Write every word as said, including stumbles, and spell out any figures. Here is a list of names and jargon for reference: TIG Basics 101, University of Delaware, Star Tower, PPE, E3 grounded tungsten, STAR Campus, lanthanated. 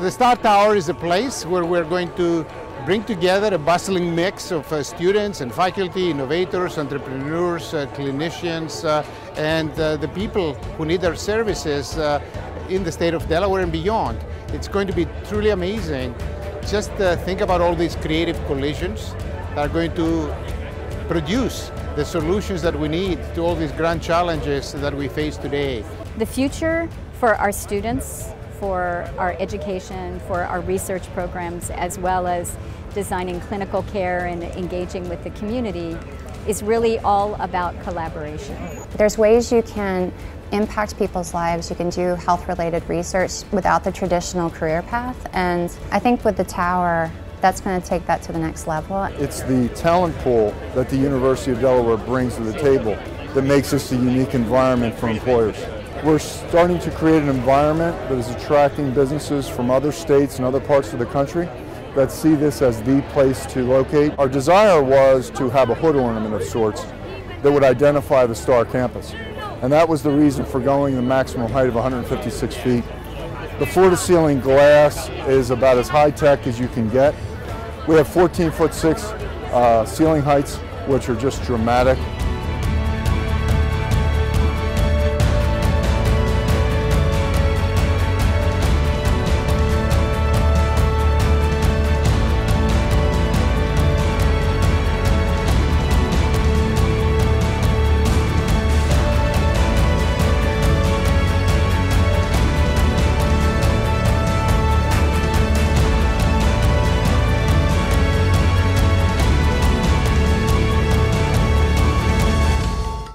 The Star Tower is a place where we're going to bring together a bustling mix of uh, students and faculty, innovators, entrepreneurs, uh, clinicians, uh, and uh, the people who need our services uh, in the state of Delaware and beyond. It's going to be truly amazing. Just uh, think about all these creative collisions that are going to produce the solutions that we need to all these grand challenges that we face today. The future for our students, for our education, for our research programs, as well as designing clinical care and engaging with the community, is really all about collaboration. There's ways you can impact people's lives, you can do health-related research without the traditional career path, and I think with the Tower, that's going to take that to the next level. It's the talent pool that the University of Delaware brings to the table that makes this a unique environment for employers. We're starting to create an environment that is attracting businesses from other states and other parts of the country that see this as the place to locate. Our desire was to have a hood ornament of sorts that would identify the STAR Campus. And that was the reason for going the maximum height of one hundred fifty-six feet. The floor-to-ceiling glass is about as high-tech as you can get. We have fourteen foot six uh, ceiling heights, which are just dramatic.